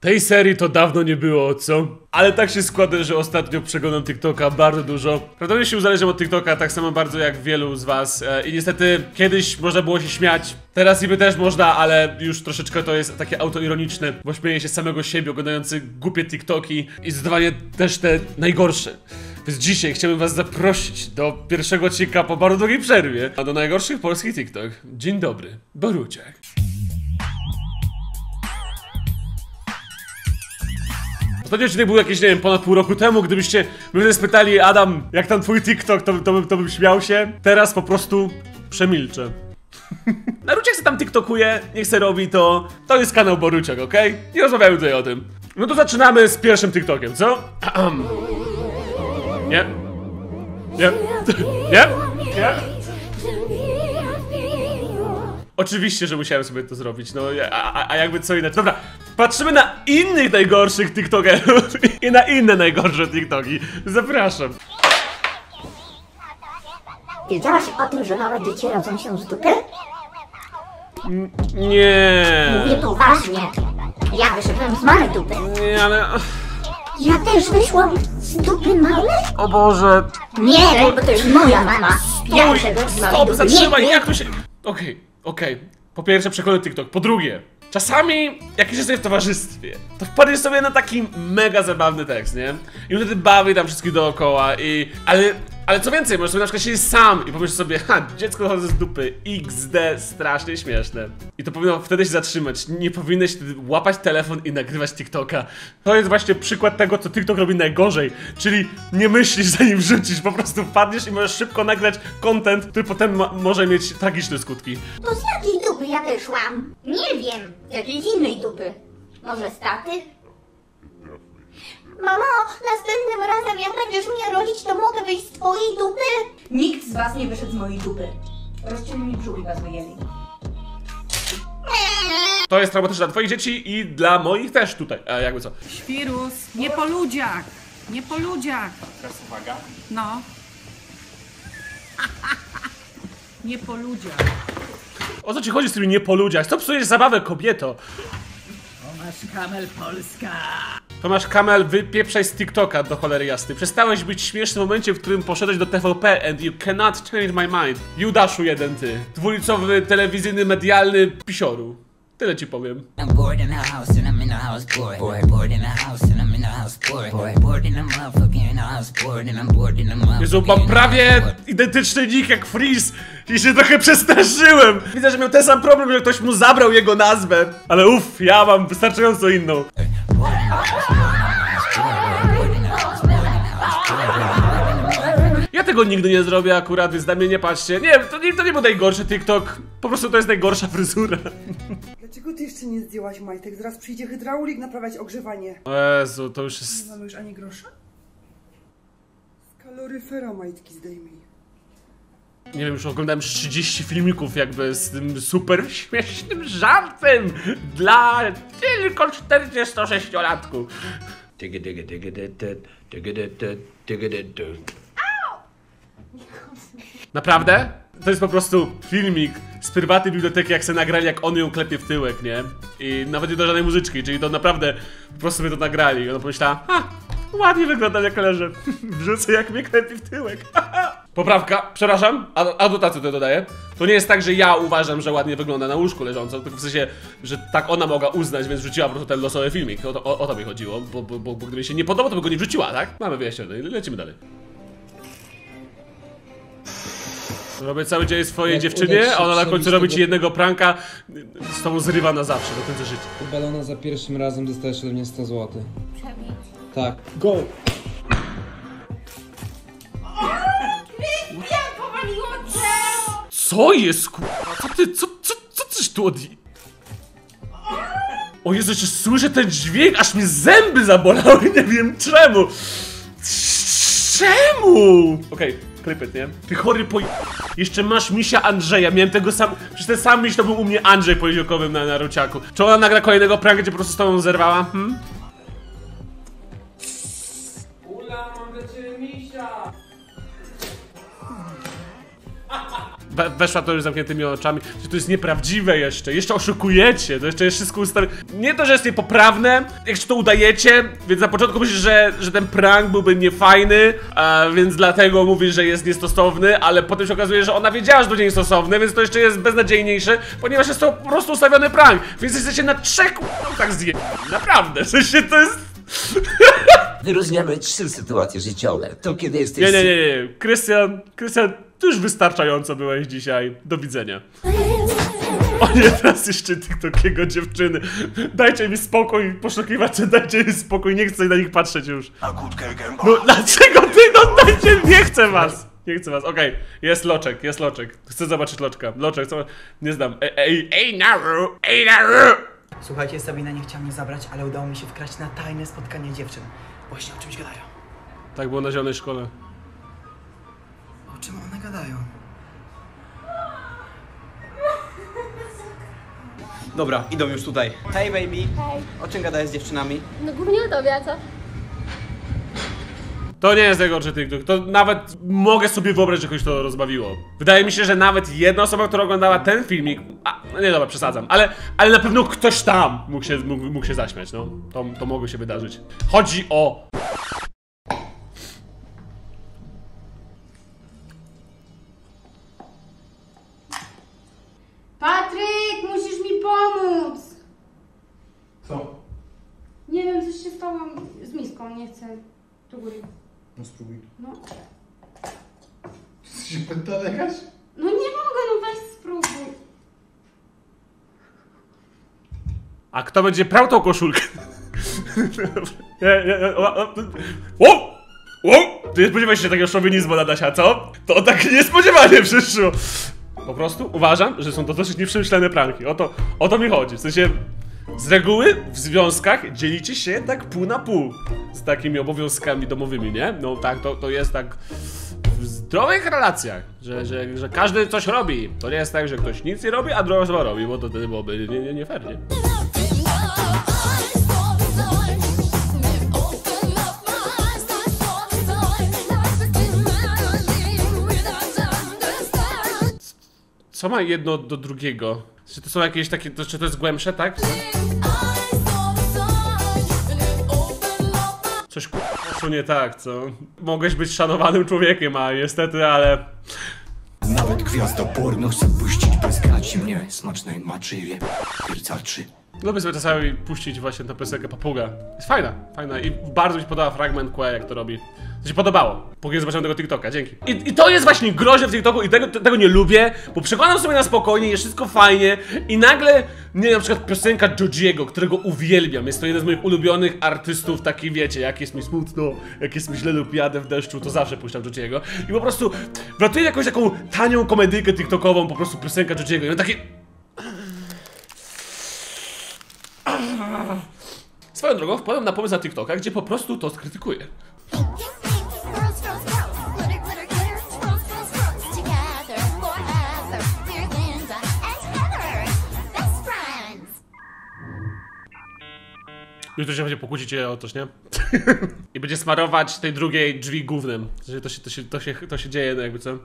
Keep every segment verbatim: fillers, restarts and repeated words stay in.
Tej serii to dawno nie było, co? Ale tak się składa, że ostatnio przeglądam TikToka bardzo dużo. Prawdopodobnie się uzależniam od TikToka tak samo bardzo jak wielu z was. I niestety kiedyś można było się śmiać. Teraz niby też można, ale już troszeczkę to jest takie autoironiczne. Bo śmieję się samego siebie oglądający głupie TikToki. I zdecydowanie też te najgorsze. Więc dzisiaj chciałbym was zaprosić do pierwszego odcinka po bardzo długiej przerwie. A do najgorszych polskich TikTok. Dzień dobry, Boruciak. Ostatni odcinek był jakieś, nie wiem, ponad pół roku temu. Gdybyście mnie spytali, Adam, jak tam twój TikTok, to, to, to bym śmiał się. Teraz po prostu przemilczę. Naruciak se tam tiktokuje, niech se robi to. To jest kanał Boruciak, okej? Okay? Nie rozmawiamy tutaj o tym. No to zaczynamy z pierwszym TikTokiem, co? Nie? Nie? Nie? Nie? Oczywiście, że musiałem sobie to zrobić, no a, a jakby co inaczej. Dobra, patrzymy na innych najgorszych tiktokerów i na inne najgorsze tiktoki. Zapraszam. Wiedziałaś o tym, że małe dzieci rodzą się z dupy? N nie. Mówię poważnie. Ja wyszedłem z małej dupy. Nie, ale... Ja też wyszłam z dupy małej? O Boże. Nie, bo to jest moja mama. Stój, ja wyszedłem z małej stop, dupy. Zatrzymaj, nie, jak to się... Okej. Okay. Okej, okay. Po pierwsze przekonę TikTok, po drugie, czasami jak jesteś w towarzystwie, to wpadniesz sobie na taki mega zabawny tekst, nie? I wtedy bawi tam wszystkich dookoła i... Ale, ale co więcej, możesz sobie na przykład siedzieć sam i pomyśleć sobie, ha, dziecko chodzi z dupy, iks de, strasznie śmieszne. I to powinno wtedy się zatrzymać, nie powinieneś wtedy łapać telefon i nagrywać TikToka. To jest właśnie przykład tego, co TikTok robi najgorzej, czyli nie myślisz zanim wrzucisz, po prostu wpadniesz i możesz szybko nagrać content, który potem może mieć tragiczne skutki. To z jakiej dupy ja wyszłam? Nie wiem, z jakiejś innej dupy. Może z taty? Mamo, następnym razem jak będziesz mnie rodzić, to mogę wyjść z twojej dupy? Nikt z was nie wyszedł z mojej dupy. Rozcięli mi brzuch i was wyjęli. To jest traumatyczne dla twoich dzieci i dla moich też tutaj, e, jakby co. Świrus, nie po ludziach, nie po ludziach. Teraz uwaga. No. Nie po ludziach. O co ci chodzi z tymi nie po ludziach? Co psujesz zabawę, kobieto? Tomasz Kamel Polska. Tomasz Kamel, wypieprzaj z TikToka, do cholery jasny. Przestałeś być śmieszny w momencie, w którym poszedłeś do T V P and you cannot change my mind. Judaszu jeden ty. Dwulicowy, telewizyjny, medialny pisioru. Tyle ci powiem. Jezu, mam prawie identyczny nick jak Freeze i się trochę przestraszyłem. Widzę, że miał ten sam problem, że ktoś mu zabrał jego nazwę. Ale uff, ja mam wystarczająco inną. Ja tego nigdy nie zrobię akurat, więc na mnie nie patrzcie. Nie, to nie, to nie był najgorszy TikTok. Po prostu to jest najgorsza fryzura. Dlaczego ty jeszcze nie zdjęłaś majtek? Zaraz przyjdzie hydraulik naprawiać ogrzewanie. O Jezu, to już jest... Nie mamy już ani grosza? Z kaloryfera majtki zdejmij. Nie wiem, już oglądałem trzydzieści filmików jakby z tym super śmiesznym żartem dla tylko czterdziestosześciolatków. Naprawdę? To jest po prostu filmik z prywatnej biblioteki, jak se nagrali, jak on ją klepie w tyłek, nie? I nawet nie do żadnej muzyczki, czyli to naprawdę po prostu sobie to nagrali i ona pomyślała, ha, ładnie wygląda, jak leżę, wrzucę jak mnie klepie w tyłek. Poprawka, przepraszam, adnotację tutaj dodaję. To nie jest tak, że ja uważam, że ładnie wygląda na łóżku leżąco, tylko w sensie, że tak ona mogła uznać, więc wrzuciła po prostu ten losowy filmik. O to, o, o to mi chodziło, bo, bo, bo, bo gdyby się nie podobał, to by go nie wrzuciła, tak? Mamy wyjaśnione, lecimy dalej. Robię cały dzień swojej jak dziewczynie, a ona na końcu robi ci jednego pranka, z tobą zrywa na zawsze, do końca życia. Ubalona za pierwszym razem dostajesz ode mnie sto złotych. Przebić. Tak. Go! Krystian, powaliło drzewo! Co jest ku... Co ty, co, co, co coś tu od... O Jezu, jeszcze słyszę ten dźwięk, aż mnie zęby zabolały, nie wiem czemu! Czemu? Okej. Okay. Klipet, nie? Ty chory poj... Jeszcze masz misia Andrzeja, miałem tego sam... Przecież ten sam miś to był u mnie Andrzej Poliziokowym na Naruciaku. Czy ona nagra kolejnego pranka, gdzie po prostu z tobą zerwała? Hmm? Ula, mam do ciebie misia! we, weszła to już zamkniętymi oczami, że to jest nieprawdziwe jeszcze, jeszcze oszukujecie, to jeszcze jest wszystko ustawione. Nie to, że jest niepoprawne, jeszcze to udajecie, więc na początku myślisz, że, że ten prank byłby niefajny, a, więc dlatego mówisz, że jest niestosowny, ale potem się okazuje, że ona wiedziała, że to nie jest stosowne, więc to jeszcze jest beznadziejniejsze, ponieważ jest to po prostu ustawiony prank, więc jesteście na trzech tak zje... Naprawdę, w sensie to jest... Wyróżniamy trzy sytuacje życiowe. To kiedy jesteś... Nie, nie, nie, nie. Krystian, Krystian, ty już wystarczająco byłeś dzisiaj. Do widzenia. O nie, teraz jeszcze TikTokiego dziewczyny. Dajcie mi spokój, poszukiwacie, dajcie mi spokój, nie chcę na nich patrzeć już. No dlaczego ty, no dajcie, nie chcę was. Nie chcę was, okej. Okay. Jest Loczek, jest Loczek. Chcę zobaczyć Loczka. Loczek, co? Nie znam. Ej, ej, ej, Naru, ej, Naru. Słuchajcie, Sabina nie chciała mnie zabrać, ale udało mi się wkraść na tajne spotkanie dziewczyn. Właśnie o czymś gadają. Tak było na zielonej szkole. O czym one gadają? Dobra, idą już tutaj. Hej, baby. Hej. O czym gadałeś z dziewczynami? No głównie o tobie, a co? To nie jest najgorszy TikTok, to nawet mogę sobie wyobrazić, że kogoś to rozbawiło. Wydaje mi się, że nawet jedna osoba, która oglądała ten filmik... A, no nie dobra, przesadzam, ale, ale na pewno ktoś tam mógł się, mógł, mógł się zaśmiać, no. To, to mogło się wydarzyć. Chodzi o... Patryk, musisz mi pomóc! Co? Nie wiem, coś się stało z miską, nie chcę. Do góry. No spróbuj. No. Czy się pętalegasz? No nie mogę, no weź spróbuj. A kto będzie prał tą koszulkę? Wow! Wow! Ty nie spodziewałeś się takiego szowinizmu na Dasia, co? To tak niespodziewanie przyszło. Po prostu uważam, że są to dosyć nieprzemyślane pranki. O to, o to mi chodzi. W sensie... Z reguły w związkach dzielicie się jednak pół na pół z takimi obowiązkami domowymi, nie? No tak, to, to jest tak w zdrowych relacjach, że, że, że każdy coś robi. To nie jest tak, że ktoś nic nie robi, a druga osoba robi, bo to wtedy byłoby nie, nie, nie fair, nie? Co ma jedno do drugiego? Czy to są jakieś takie, to, czy to jest głębsze, tak? Coś k***u nie tak, co? Mogłeś być szanowanym człowiekiem, a niestety, ale... Nawet gwiazda porno chce puścić bez gaci mnie, smacznej maczywie, pizzaczy. Lubię sobie czasami puścić właśnie tę piosenkę Papuga. Jest fajna, fajna i bardzo mi się podoba fragment Q, jak to robi. To się podobało, póki zobaczyłem tego TikToka, dzięki. I, i to jest właśnie groźne w TikToku i tego, tego nie lubię, bo przeglądam sobie na spokojnie, jest wszystko fajnie i nagle, nie wiem, na przykład piosenka Jojiego, którego uwielbiam, jest to jeden z moich ulubionych artystów, taki wiecie, jak jest mi smutno, jak jest mi źle lub jadę w deszczu, to zawsze puszczam Jojiego i po prostu wlatuje jakąś taką tanią komedyjkę TikTokową, po prostu piosenka Jojiego i on taki... Swoją drogą wpadłem na pomysł na TikToka, gdzie po prostu to skrytykuję. Jutro się będzie pokłócić o coś, nie? I będzie smarować tej drugiej drzwi głównym. To się, to się, to się, to się dzieje, no jakby co?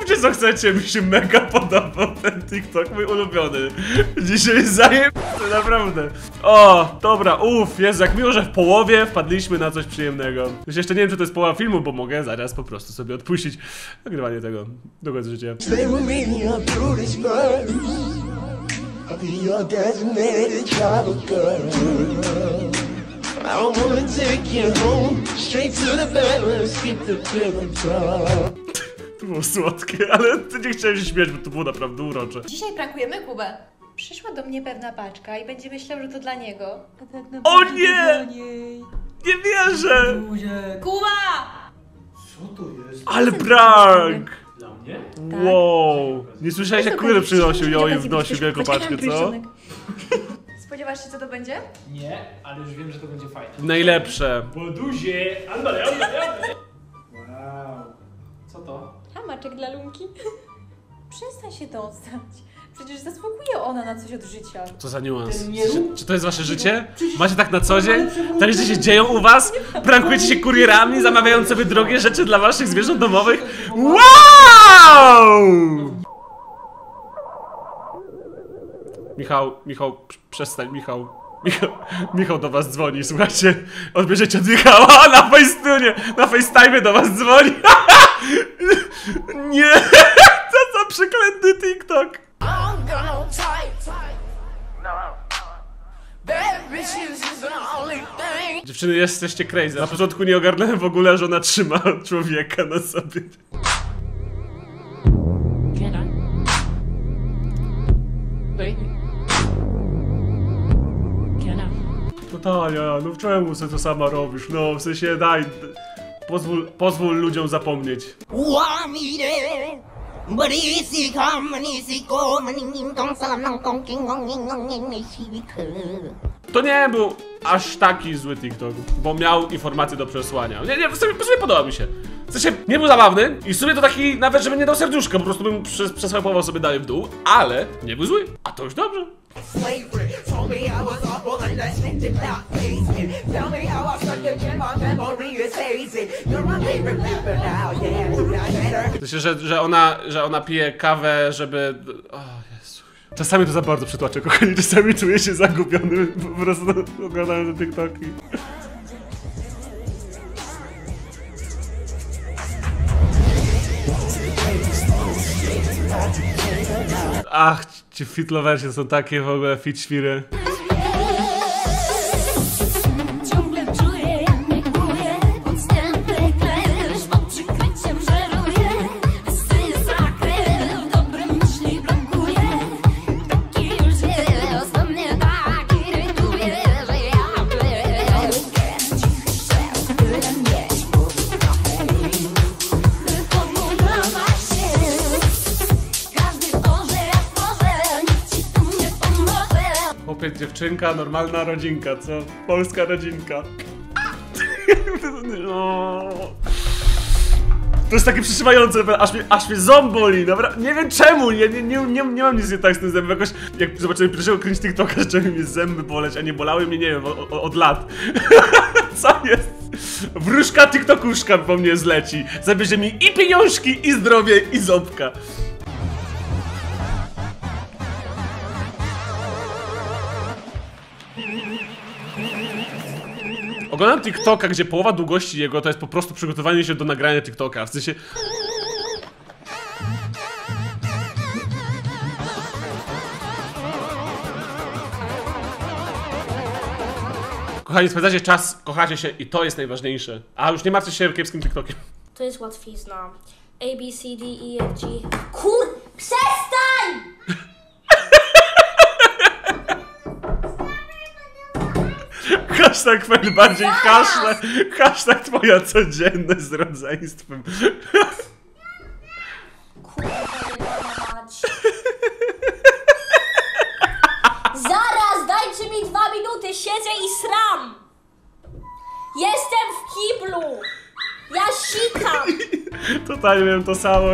Mówcie co chcecie, mi się mega podobał ten TikTok, mój ulubiony. Dzisiaj zajebiste, naprawdę. O, dobra, uff, jest jak miło, że w połowie wpadliśmy na coś przyjemnego. Już jeszcze nie wiem, czy to jest połowa filmu, bo mogę zaraz po prostu sobie odpuścić nagrywanie tego do końca życia. You're designated travel girl. I wanna take you home, straight to the bedroom, skip the pillow talk. To było słodkie, ale ty nie chciałem się śmiać, bo to było naprawdę urocze. Dzisiaj prankujemy Kubę. Przyszła do mnie pewna paczka i będzie myślał, że to dla niego. A tak naprawdę o nie! Do niej. Nie wierzę! Kuba! Co to jest? Ale prank! Dla mnie? Tak. Wow! Nie słyszałeś jak kury przynosił ją i wnosił wielką paczkę, co? Spodziewasz się co to będzie? Nie, ale już wiem, że to będzie fajne. Najlepsze! Bo duzie! Wow! Co to? Hammer. znaczek dla Lunki? Przestań się dostać. Przecież zasługuje ona na coś od życia. Co za niuans. Czy to jest wasze życie? Macie tak na co dzień? Te rzeczy się dzieją u was? Prankujecie się kurierami, zamawiając sobie drogie rzeczy dla waszych zwierząt domowych? Wow! Michał, Michał, przestań, Michał. Michał, Michał do was dzwoni, słuchajcie. Odbierzecie od Michała na FaceTunie, na FaceTime do was dzwoni. Nie! Co za przeklęty TikTok! Dziewczyny, jesteście crazy. Na początku nie ogarnąłem w ogóle, że ona trzyma człowieka na sobie. No Tania, no czemu sobie to sama robisz? No w sensie daj. Pozwól, pozwól ludziom zapomnieć. To nie był aż taki zły TikTok, bo miał informacje do przesłania. Nie, nie, w sumie, w sumie podoba mi się. W sensie nie był zabawny i w sumie to taki nawet, żeby nie dał serduszka, po prostu bym przesłapował sobie dalej w dół, ale nie był zły, a to już dobrze. Myślę, że, że, ona, że ona pije kawę, żeby... O Jezu. Czasami to za bardzo przytłaczę, kochani, czasami czuję się zagubiony, po prostu oglądałem te TikToki. Ach, ci fitlowersie są takie w ogóle fit-świry. Dziewczynka, normalna rodzinka, co? Polska rodzinka. To jest takie przytrzymające, aż mnie, aż mnie ząb boli, dobra? Nie wiem czemu, ja nie, nie, nie, nie mam nic nie tak z tym zębem, jakoś jak zobaczyłem pierwszego cringe TikToka, zaczęły mnie zęby boleć, a nie bolały mnie, nie wiem, o, o, od lat. Co jest? Wróżka TikTokuszka po mnie zleci, zabierze mi i pieniążki, i zdrowie, i ząbka. Oglądam TikToka, gdzie połowa długości jego to jest po prostu przygotowanie się do nagrania TikToka. W sensie... Kochani, spędzacie czas, kochacie się i to jest najważniejsze. A już nie martwcie się kiepskim TikTokiem. To jest łatwizna. A, B, C, D, E, F, G... Kur... Przestań! Hashtag fel bardziej hashtag, hashtag twoja codzienność z rodzeństwem. Zaraz, dajcie mi dwa minuty, siedzę i sram. Jestem w kiblu. Ja sikam. Tutaj miałem to samo.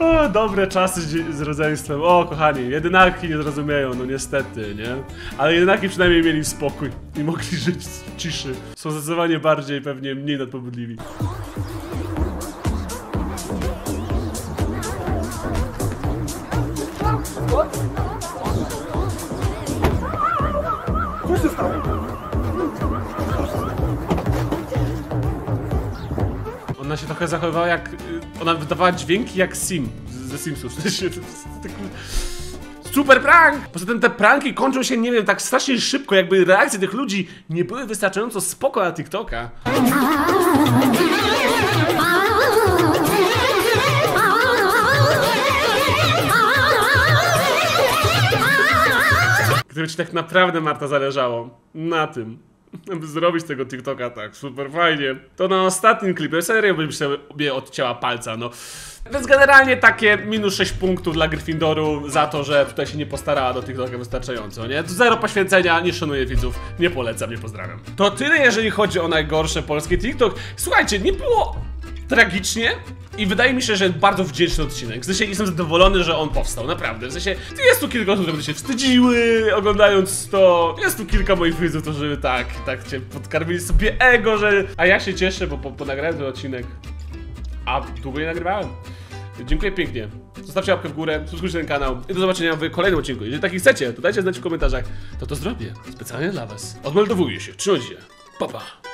O, dobre czasy z rodzeństwem. O, kochani, jedynaki nie zrozumieją, no niestety, nie? Ale jedynaki przynajmniej mieli spokój i mogli żyć w ciszy. Są zdecydowanie bardziej, pewnie mniej nadpobudliwi. Ona się trochę zachowywała jak... Ona wydawała dźwięki jak Sim, ze Simsów. Super prank! Poza tym te pranki kończą się, nie wiem, tak strasznie szybko, jakby reakcje tych ludzi nie były wystarczająco spoko na TikToka. Gdyby ci tak naprawdę, Marta, zależało na tym, aby zrobić tego TikToka tak super fajnie, to na ostatnim klipie serio bym sobie odcięła palca, no. Więc generalnie takie minus sześć punktów dla Gryffindoru za to, że tutaj się nie postarała do TikToka wystarczająco, nie? Zero poświęcenia, nie szanuję widzów, nie polecam, nie pozdrawiam. To tyle, jeżeli chodzi o najgorsze polskie TikTok. Słuchajcie, nie było... tragicznie i wydaje mi się, że bardzo wdzięczny odcinek. W sensie jestem zadowolony, że on powstał, naprawdę. W sensie jest tu kilka osób, które się wstydziły oglądając to. Jest tu kilka moich widzów, którzy tak, tak cię podkarmili sobie ego, że... A ja się cieszę, bo po, po nagrałem ten odcinek. A długo nie nagrywałem. Dziękuję pięknie. Zostawcie łapkę w górę, subskrybujcie ten kanał i do zobaczenia w kolejnym odcinku. Jeżeli taki chcecie, to dajcie znać w komentarzach, to to zrobię specjalnie dla was. Odmeldowuję się, trzymajcie się. Pa, pa.